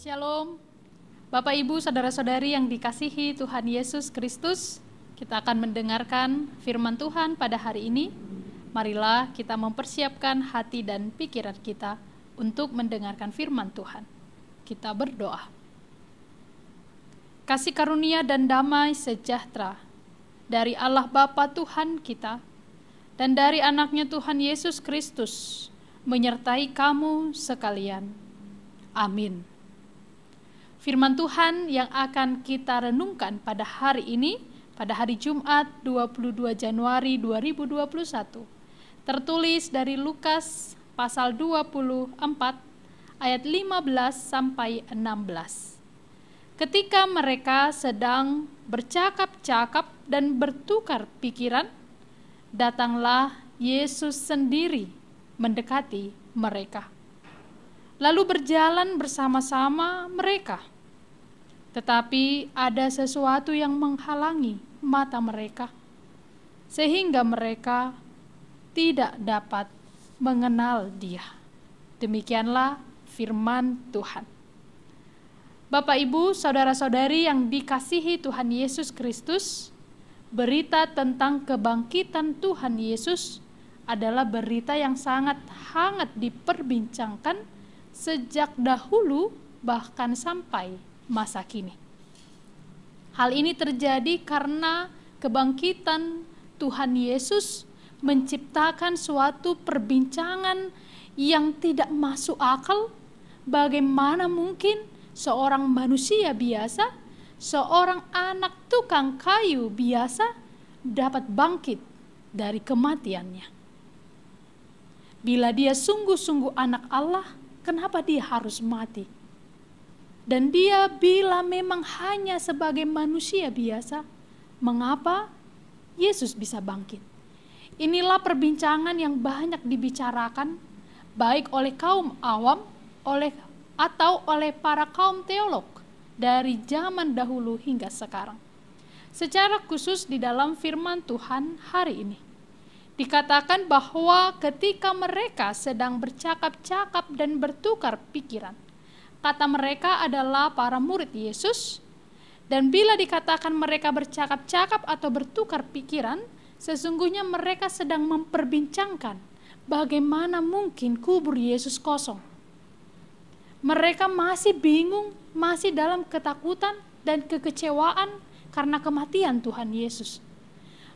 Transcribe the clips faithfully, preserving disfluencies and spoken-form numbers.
Shalom, Bapak Ibu, Saudara-saudari yang dikasihi Tuhan Yesus Kristus, kita akan mendengarkan firman Tuhan pada hari ini. Marilah kita mempersiapkan hati dan pikiran kita untuk mendengarkan firman Tuhan. Kita berdoa. Kasih karunia dan damai sejahtera dari Allah Bapa Tuhan kita dan dari anaknya Tuhan Yesus Kristus menyertai kamu sekalian. Amin. Firman Tuhan yang akan kita renungkan pada hari ini, pada hari Jumat dua puluh dua Januari dua ribu dua puluh satu, tertulis dari Lukas pasal dua puluh empat ayat lima belas sampai enam belas. Ketika mereka sedang bercakap-cakap dan bertukar pikiran, datanglah Yesus sendiri mendekati mereka, lalu berjalan bersama-sama mereka. Tetapi ada sesuatu yang menghalangi mata mereka, sehingga mereka tidak dapat mengenal Dia. Demikianlah firman Tuhan. Bapak, Ibu, Saudara-saudari yang dikasihi Tuhan Yesus Kristus, berita tentang kebangkitan Tuhan Yesus adalah berita yang sangat hangat diperbincangkan sejak dahulu bahkan sampai masa kini. Hal ini terjadi karena kebangkitan Tuhan Yesus menciptakan suatu perbincangan yang tidak masuk akal. Bagaimana mungkin seorang manusia biasa, seorang anak tukang kayu biasa dapat bangkit dari kematiannya? Bila dia sungguh-sungguh anak Allah, kenapa dia harus mati? Dan dia bila memang hanya sebagai manusia biasa, mengapa Yesus bisa bangkit? Inilah perbincangan yang banyak dibicarakan, baik oleh kaum awam oleh atau oleh para kaum teolog dari zaman dahulu hingga sekarang. Secara khusus di dalam firman Tuhan hari ini, dikatakan bahwa ketika mereka sedang bercakap-cakap dan bertukar pikiran, kata mereka adalah para murid Yesus, dan bila dikatakan mereka bercakap-cakap atau bertukar pikiran, sesungguhnya mereka sedang memperbincangkan bagaimana mungkin kubur Yesus kosong. Mereka masih bingung, masih dalam ketakutan dan kekecewaan karena kematian Tuhan Yesus.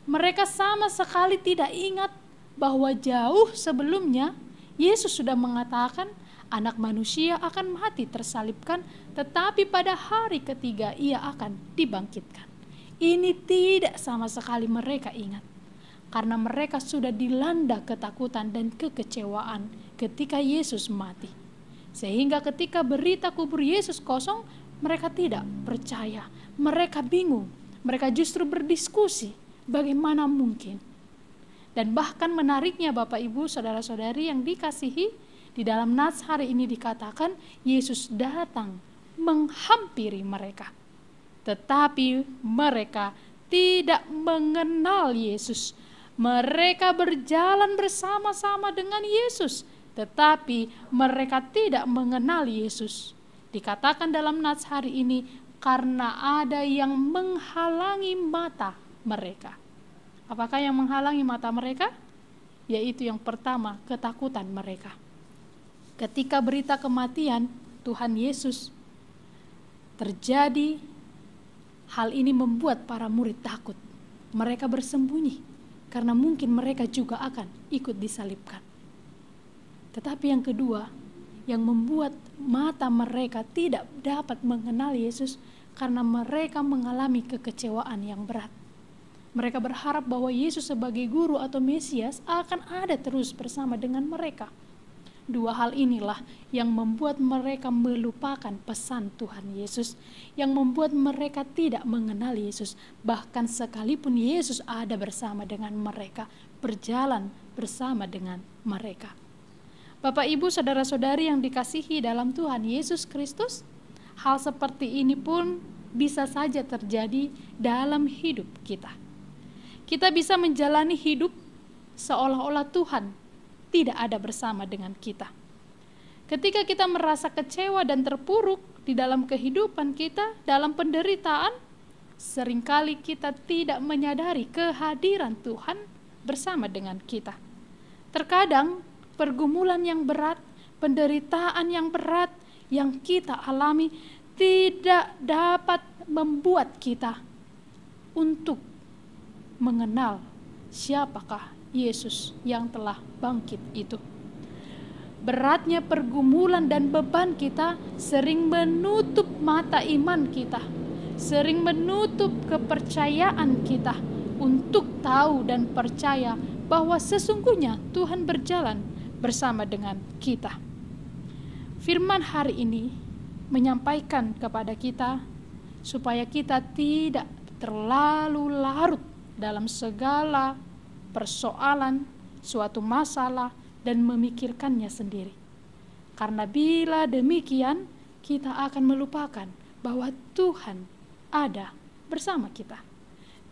Mereka sama sekali tidak ingat bahwa jauh sebelumnya Yesus sudah mengatakan anak manusia akan mati tersalibkan, tetapi pada hari ketiga ia akan dibangkitkan. Ini tidak sama sekali mereka ingat, karena mereka sudah dilanda ketakutan dan kekecewaan ketika Yesus mati. Sehingga ketika berita kubur Yesus kosong, mereka tidak percaya, mereka bingung, mereka justru berdiskusi. Bagaimana mungkin? Dan bahkan menariknya, Bapak, Ibu, Saudara-saudari yang dikasihi, di dalam nats hari ini dikatakan Yesus datang menghampiri mereka. Tetapi mereka tidak mengenal Yesus. Mereka berjalan bersama-sama dengan Yesus, tetapi mereka tidak mengenal Yesus. Dikatakan dalam nats hari ini karena ada yang menghalangi mata mereka. Apakah yang menghalangi mata mereka? Yaitu yang pertama, ketakutan mereka. Ketika berita kematian Tuhan Yesus terjadi, hal ini membuat para murid takut. Mereka bersembunyi karena mungkin mereka juga akan ikut disalibkan. Tetapi yang kedua, yang membuat mata mereka tidak dapat mengenal Yesus karena mereka mengalami kekecewaan yang berat. Mereka berharap bahwa Yesus sebagai guru atau Mesias akan ada terus bersama dengan mereka. Dua hal inilah yang membuat mereka melupakan pesan Tuhan Yesus, yang membuat mereka tidak mengenal Yesus, bahkan sekalipun Yesus ada bersama dengan mereka, berjalan bersama dengan mereka. Bapak, Ibu, Saudara-saudari yang dikasihi dalam Tuhan Yesus Kristus, hal seperti ini pun bisa saja terjadi dalam hidup kita. Kita bisa menjalani hidup seolah-olah Tuhan tidak ada bersama dengan kita. Ketika kita merasa kecewa dan terpuruk di dalam kehidupan kita, dalam penderitaan, seringkali kita tidak menyadari kehadiran Tuhan bersama dengan kita. Terkadang pergumulan yang berat, penderitaan yang berat yang kita alami tidak dapat membuat kita untuk mengenal siapakah Yesus yang telah bangkit itu. Beratnya pergumulan dan beban kita sering menutup mata iman kita, sering menutup kepercayaan kita untuk tahu dan percaya bahwa sesungguhnya Tuhan berjalan bersama dengan kita. Firman hari ini menyampaikan kepada kita supaya kita tidak terlalu larut dalam segala persoalan, suatu masalah, dan memikirkannya sendiri. Karena bila demikian, kita akan melupakan bahwa Tuhan ada bersama kita.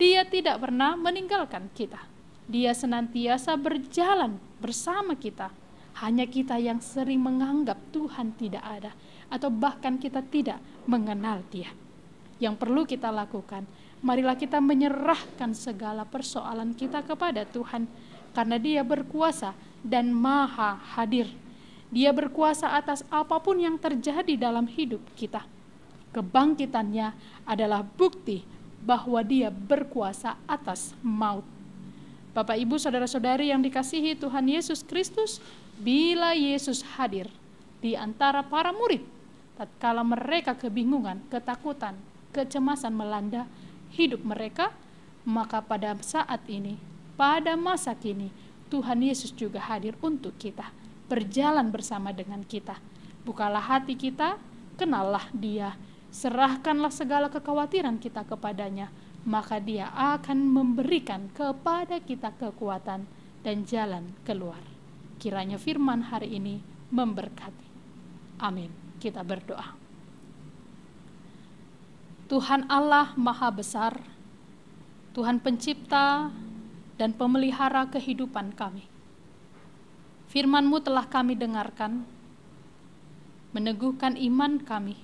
Dia tidak pernah meninggalkan kita. Dia senantiasa berjalan bersama kita. Hanya kita yang sering menganggap Tuhan tidak ada, atau bahkan kita tidak mengenal Dia. Yang perlu kita lakukan, marilah kita menyerahkan segala persoalan kita kepada Tuhan, karena Dia berkuasa dan maha hadir. Dia berkuasa atas apapun yang terjadi dalam hidup kita. Kebangkitannya adalah bukti bahwa Dia berkuasa atas maut. Bapak, Ibu, saudara-saudari yang dikasihi Tuhan Yesus Kristus, bila Yesus hadir di antara para murid, tatkala mereka kebingungan, ketakutan, kecemasan melanda hidup mereka, maka pada saat ini, pada masa kini, Tuhan Yesus juga hadir untuk kita, berjalan bersama dengan kita. Bukalah hati kita, kenallah Dia, serahkanlah segala kekhawatiran kita kepadanya, maka Dia akan memberikan kepada kita kekuatan dan jalan keluar. Kiranya firman hari ini memberkati. Amin. Kita berdoa. Tuhan Allah Maha Besar, Tuhan Pencipta dan Pemelihara kehidupan kami. Firman-Mu telah kami dengarkan, meneguhkan iman kami,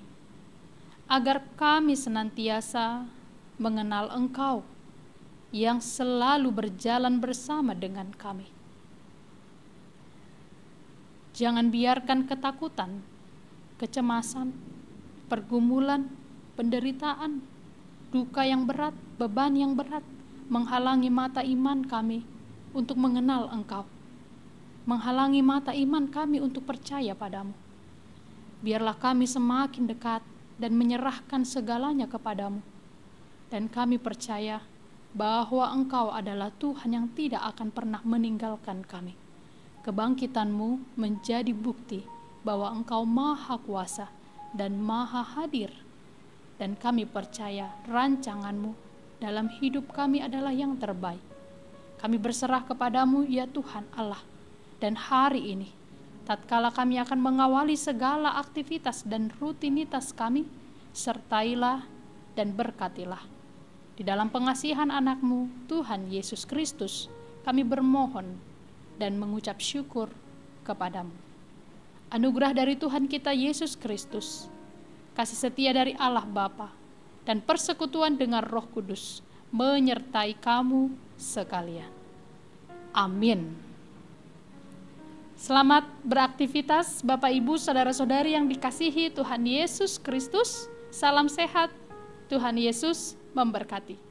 agar kami senantiasa mengenal Engkau yang selalu berjalan bersama dengan kami. Jangan biarkan ketakutan, kecemasan, pergumulan, penderitaan, duka yang berat, beban yang berat, menghalangi mata iman kami untuk mengenal Engkau, menghalangi mata iman kami untuk percaya padamu. Biarlah kami semakin dekat dan menyerahkan segalanya kepadamu, dan kami percaya bahwa Engkau adalah Tuhan yang tidak akan pernah meninggalkan kami. Kebangkitan-Mu menjadi bukti bahwa Engkau maha kuasa dan maha hadir, dan kami percaya rancangan-Mu dalam hidup kami adalah yang terbaik. Kami berserah kepadamu, ya Tuhan Allah. Dan hari ini, tatkala kami akan mengawali segala aktivitas dan rutinitas kami, sertailah dan berkatilah. Di dalam pengasihan anak-Mu, Tuhan Yesus Kristus, kami bermohon dan mengucap syukur kepadamu. Anugerah dari Tuhan kita Yesus Kristus, kasih setia dari Allah Bapa, dan persekutuan dengan Roh Kudus menyertai kamu sekalian. Amin. Selamat beraktivitas Bapak, Ibu, saudara-saudari yang dikasihi Tuhan Yesus Kristus. Salam sehat. Tuhan Yesus memberkati.